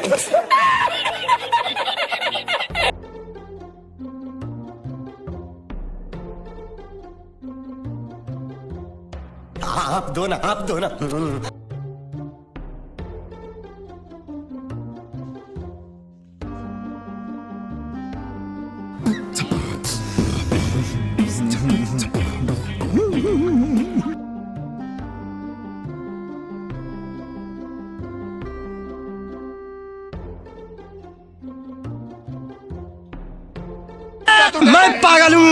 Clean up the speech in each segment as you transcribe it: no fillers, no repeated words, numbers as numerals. आप दो ना मैं पागल हूँ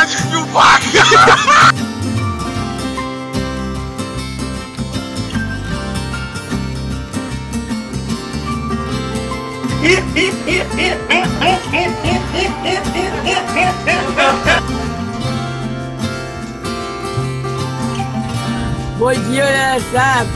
watch you back. Boy, your ass up.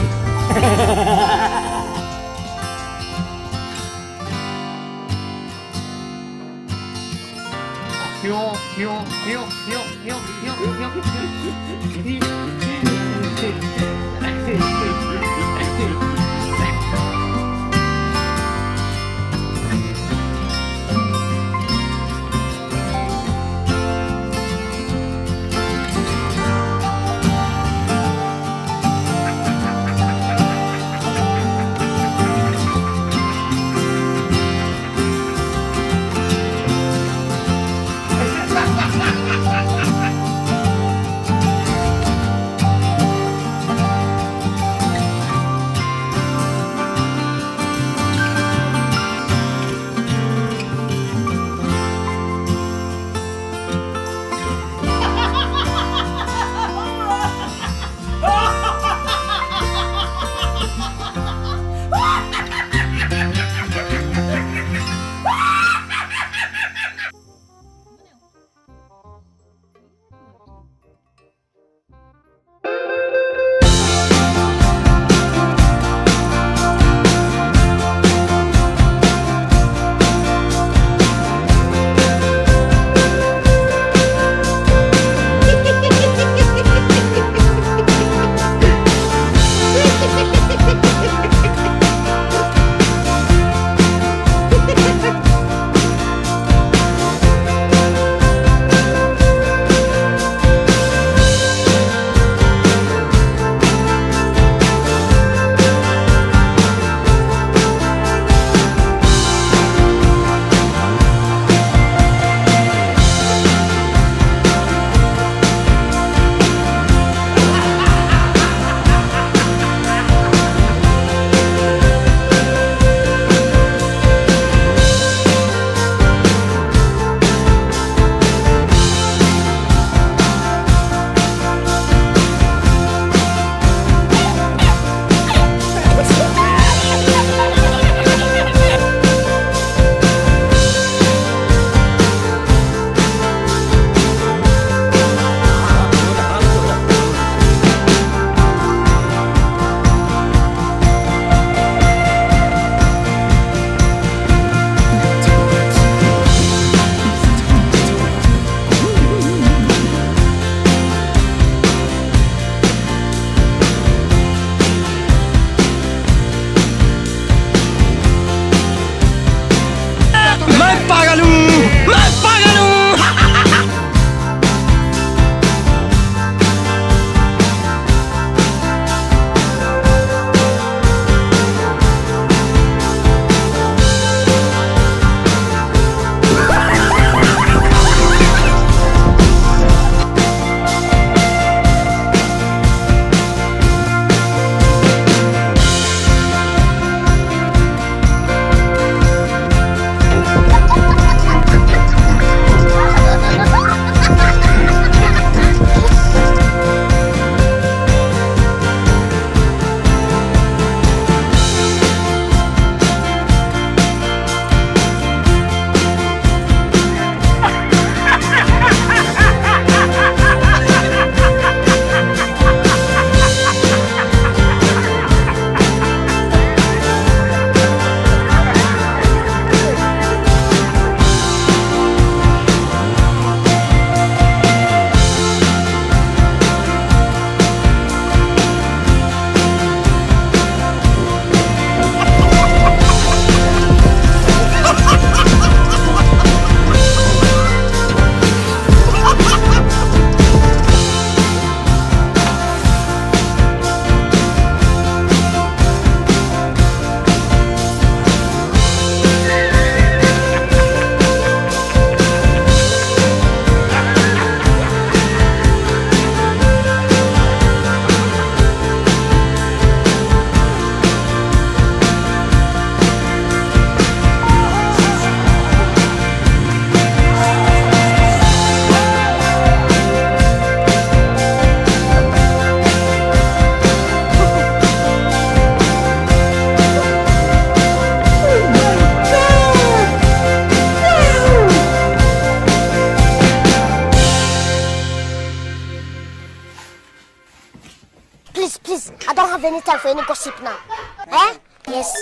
Please, I don't have any time for any gossip now. Eh? Yes.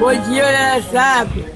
Bom dia, né, sabe?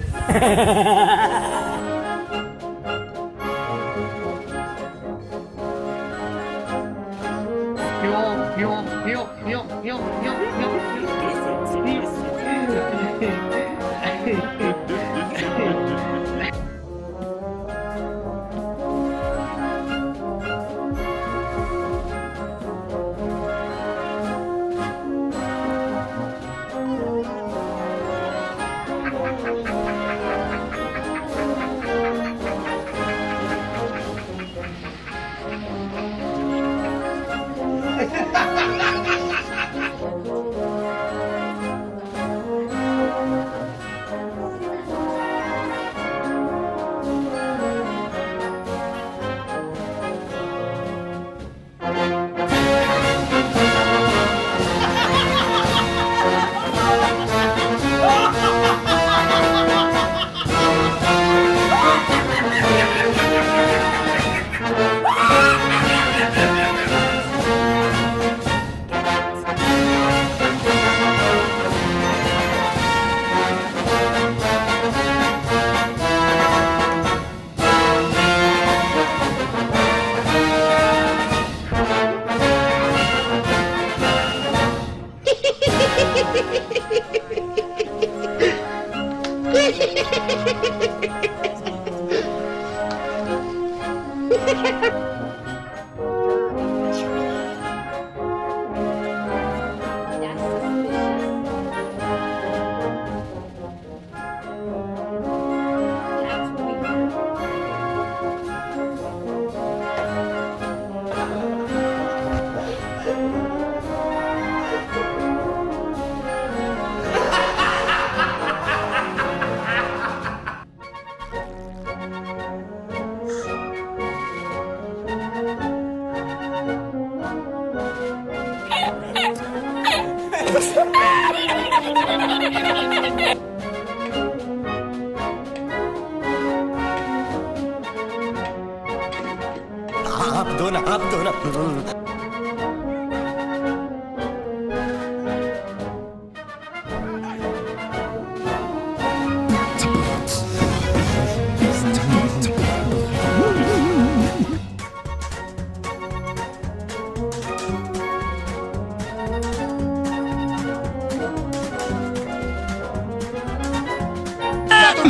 Abdona.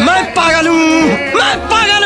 Mai págalo!